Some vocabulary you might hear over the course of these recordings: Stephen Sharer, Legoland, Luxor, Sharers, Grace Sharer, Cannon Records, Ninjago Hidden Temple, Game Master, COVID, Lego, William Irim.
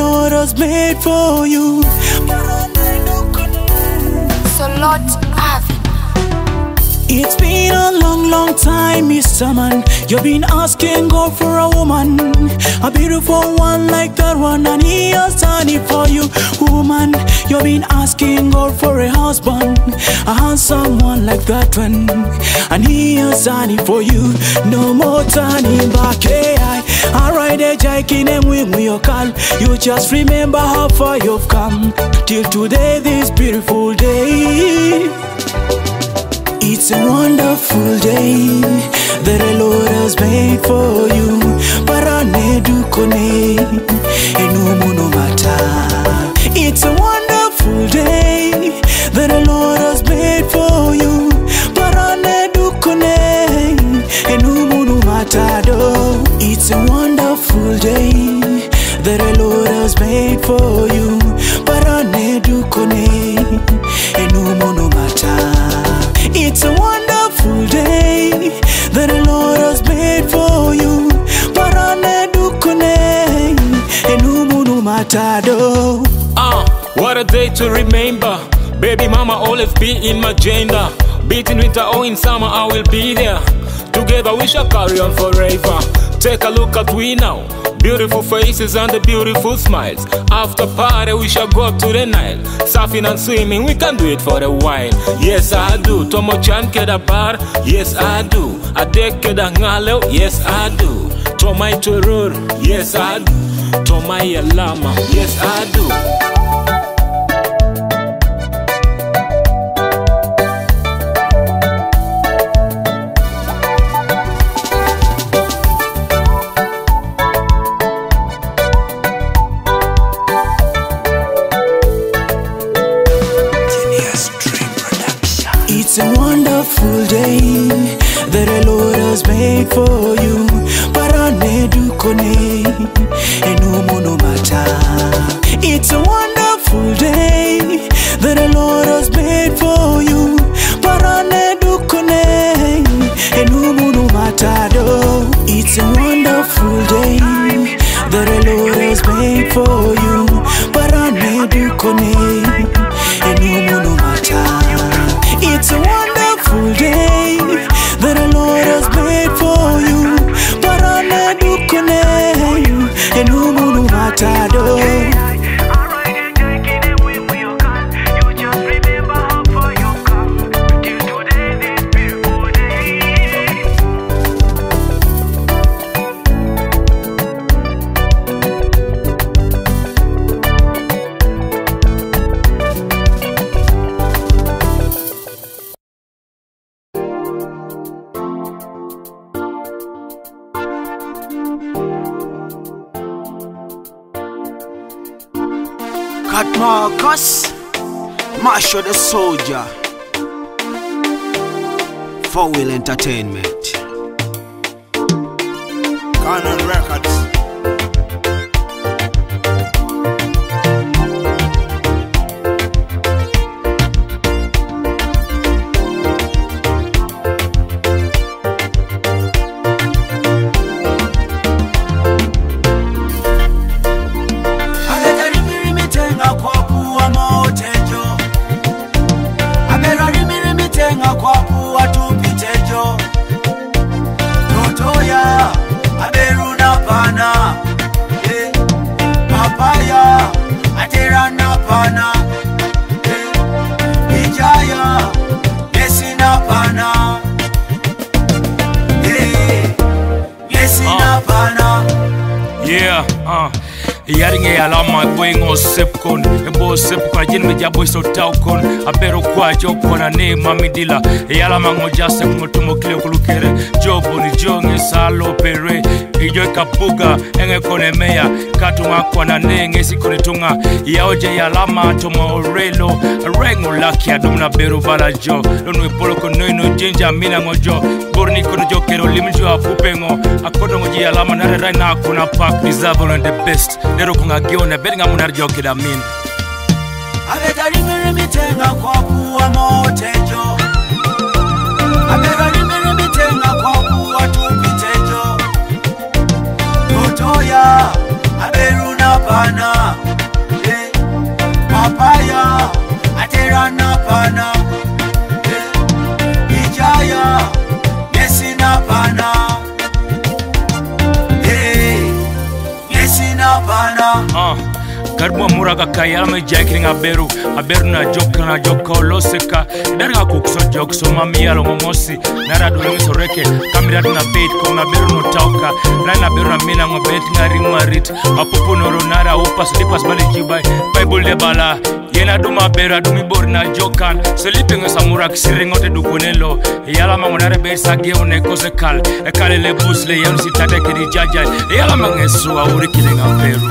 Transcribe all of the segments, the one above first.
Lord has made for you. So Lord, have it. It's been a long, long time, Mr. Man. You've been asking God for a woman, a beautiful one like that one, and He has done it for you. Woman, you've been asking God for a husband, a handsome one like that one, and He has done it for you. No more turning back, yeah. Alright, you just remember how far you've come till today, this beautiful day. It's a wonderful day that the Lord has made for you. It's a wonderful day that the Lord has made for you. It's a wonderful day that the Lord has made for you. It's a wonderful day that the Lord has made for you. What a day to remember. Baby mama always be in my agenda. Beating winter or in summer, I will be there. Together we shall carry on forever. Take a look at we now, beautiful faces and the beautiful smiles. After party we shall go to the Nile. Surfing and swimming, we can do it for a while. Yes I do, tomo chan keda bar. Yes I do, adek keda ngaleo. Yes I do, tomai chorur. Yes I do, tomai alama. Yes I do. It's a wonderful day that the Lord has made for you. It's a wonderful day that the Lord has made for you. It's a wonderful day that the Lord has made for you. It's a wonderful day that the Lord has made for you. You just remember how far you come till today, this beautiful Marcus, Marshall the Soldier, Four Wheel Entertainment, Cannon Records. Yaringe alama boingo sepkon ebo sepkwa jinwe jabo so taukon abero kwa jokona ne mamidila yalama ngoja sepmutumo kile kulukere jobo ni jonge salo pere ijo kapuga enge kone meya katuma kwana nenge sikone tunga yaoje yalama tomo orelo rengo lakia domna bero bala jo nwe polo konoino jinja mina ngojo borni kono jokero limjo apupengo akodo ngoji yalama na rena kuna pak deserve and the best. Nero kunga gione benga munarjo kidamin Abeta rimere mitenga kwa kuwa motejo Abeta rimere mitenga kwa kuwa tupitejo Motoya aberuna pana Karbu amuraga kaya me jacking a beru na joka oloseka darga kukso jokso mami yalo momosi nara dulengiso reke kamira na bait ko na beru no tauka lana beru na mina ngobet ngari marit apupu noro nara upa slipas bali jibai bible de bala yena duma beru adumi borna jokan sleeping samurak sirengote dukunelo yala mangonare be sage onekose kal ekalele busle yamsi tata kiri jajaj yala mangesu auri kilenga beru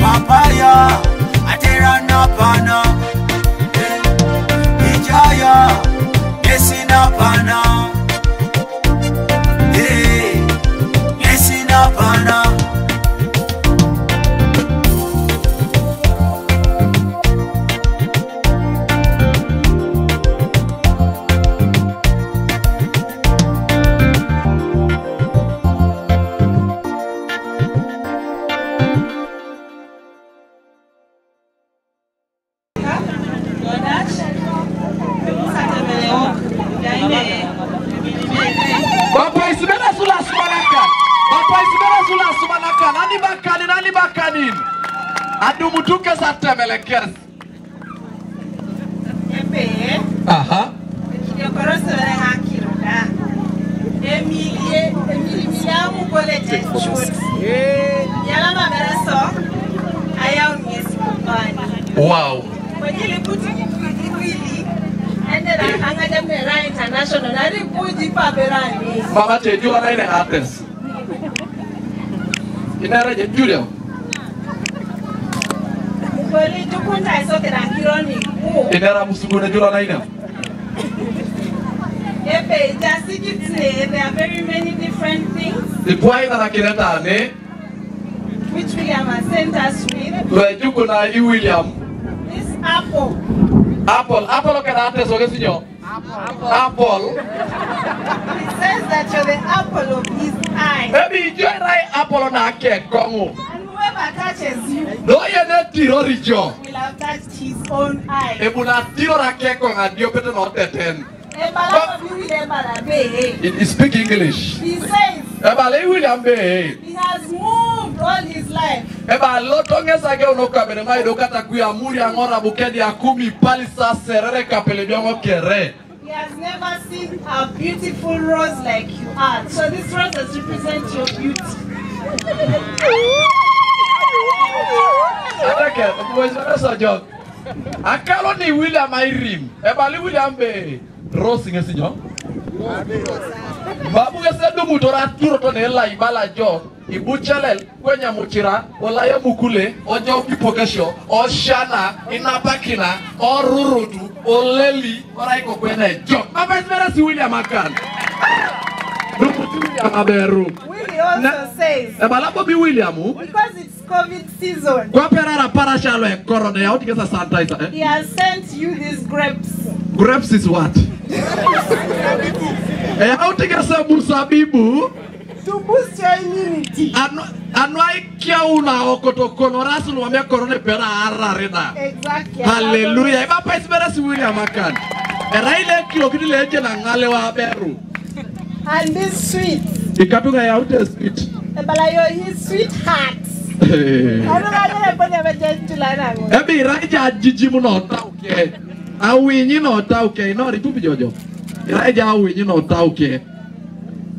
Papaya, atera na pana. Ijaya, yesi na pana. Yesi na pana. Wow. When you put it really, and then I had them right international. I didn't put it right. Mama, you are an artist. You never did do them. Well, you couldn't. I saw that I hear only. You never must go to the Jolana. There are very many different things. The point that I can tell, eh? Which William has sent us with. Well, you could not, William. Apple. Apple. Apple or Canate, so yes, Apple. Apple. He says that you're the apple of his eye. Maybe you like apple on a cake, Congo. And whoever touches you, no, you're not the origin. Will have touched his own eye. If you not the origin, and you're better not the ten. He speaks English. He says, he has moved all his life. Eba lotonge sage unoka benema idokata kuya muri angora bukedi ya kumi pali sa serere kapele biongo kere. He has never seen a beautiful rose like you are. So this rose does represent your beauty. Atake, tuwezana sajo. Akalo ni William Irim. Eba li William be rose ngesi jo. Babu yesedu mutora turo tonela ibala jo. Ibuchalel kwenye muchira olaya mukule oja ukipokesho oshana inabakina orurudu oleli oraiko kwenye jo Papa Ismera si William Akan William Aberu also says because it's COVID season he has sent you these grapes. Grapes is what? How to get some musabibu to boost your immunity. Exactly. Hallelujah. And this sweet. His sweetheart.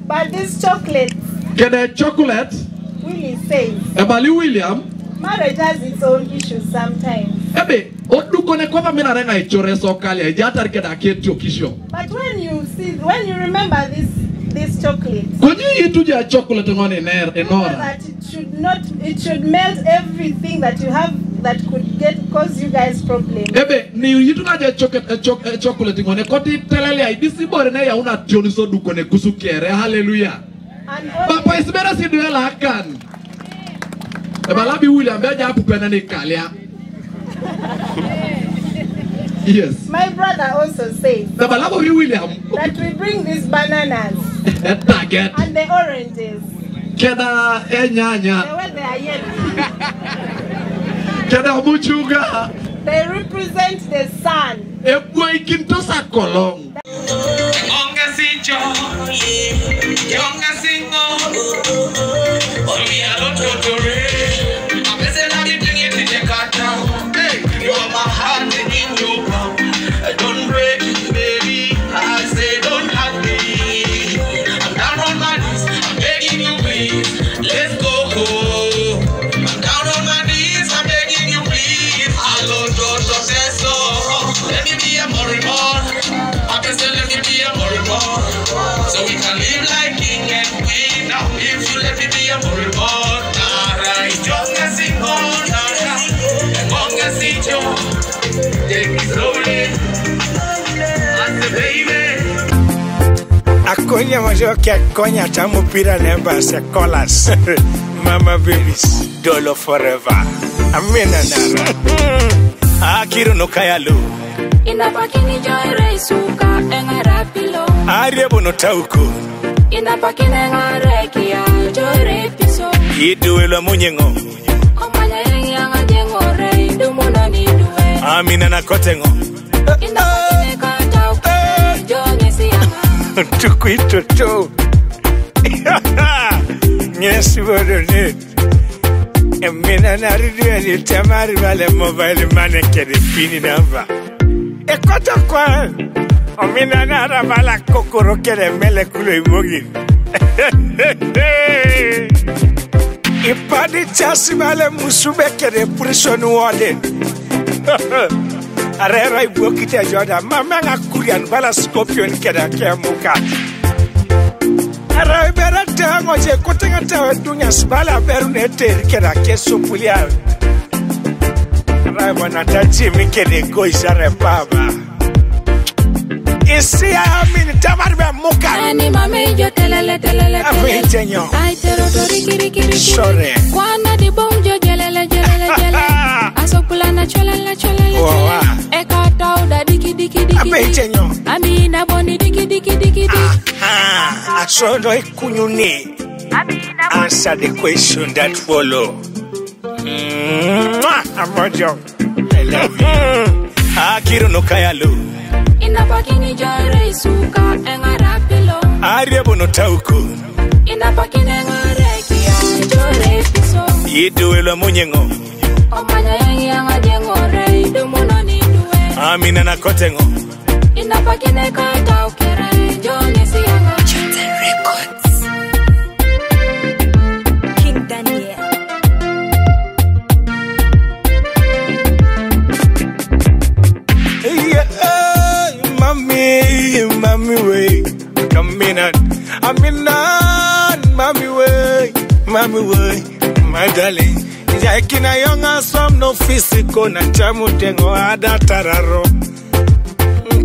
But this chocolate. Get a chocolate. Willie says. Ebali William. Marriage has its own issues sometimes. Ebe, but when you remember this chocolate. Could you eat your chocolate on an air? That it should melt everything that you have that could cause you guys problems. Ebe, you do not chocolate on a cotton telele. This is what I want to do. So do kone kusukere. Hallelujah. Papa is better than you are. Can the Malabi William Baja Pukanane Kalia? Yes. My brother also says that we bring these bananas and the oranges. They are yellow. They represent the sun. So we can live like king and queen. Now if you let me be a moreborn, alright. Young as in born, young as in John. Take it slowly, and the baby. Akonya wajoke akonya chamupira nemba sekolas. Mama babies, dolo forever. Amena nara. Akiru no kayalu. Inapakini joy reisuka engarapilo. Arebo no tauko. Inapakine ngareki ya jore piso. Iduwe la munyengo. Omanya yengi ya ngajengo re. Idumuna ni iduwe. Amina na kotengo. Inapakine katauko. Jone siyama. Tukuito to. Nyesi wadone. Amina nariduwe ni tamari wale mobile maneke de pini namba. Ekota kwa. Omina na rabala kokoro kere mele kulo imogin. Ipadi chasi male musube kere prison warden. Arera ibokite joda mama ngakurian bala scorpion kere kemuka. Arera ibera tango je kotenga tawe dunya sbala berunete kere kesupulia. Arera wanataji mikere goizare baba. See, I mean, Tamarba Moka. Answer the question that follow. I love you. Akiru no kayalu. Inapakini jore suka engarapilo. Arebo no tauku. Inapakini engareki ya jore piso. Yiduwe la munyengo. Omanya yengi ya ngajengo re. Idumuno ni duwe. Amina na kotengo. Inapakini kata ukere. Jone siyanga. Cannon Records. Mommy way, come in at. I'm in on mommy way, my darling. Jakina young as I'm no physical, and Tamutengo ada tararo.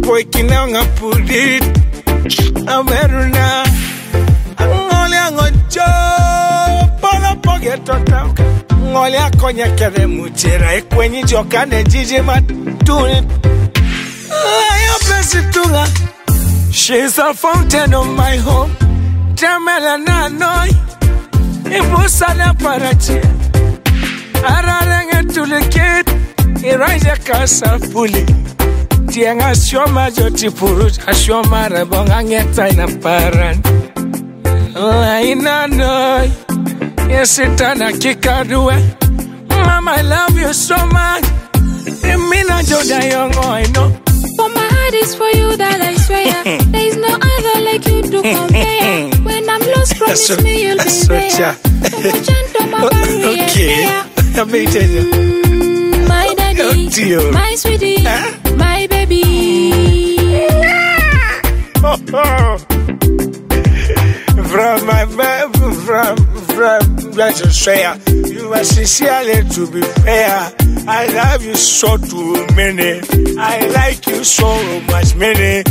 Poikin young up put it. I'm Veruna. I'm only a job. Pala pocket to talk. Only a cognac and a muchera. When you joke and a jijimat, do it. I am blessed to her. She's a fountain of my home. Jamela na noi, ibusa na parache. Aralenga tuleket, iranja kasa puli. Tianga shoma joti puruj, ashoma rabonga ngeta ina paran. Laina noi, yesita na kikadue. Mama, I love you so much. Emina joda yongo I know. But my heart is for you that I swear. There is no other like you to compare. When I'm lost, promise me you'll be there. Okay, I'm my daddy, oh, my sweetie, my baby. From let's share. You are sincerely to be fair. I love you so too many. I like you so much many.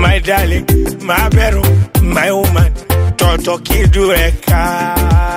My darling, my better, my woman. Toto kidu eka.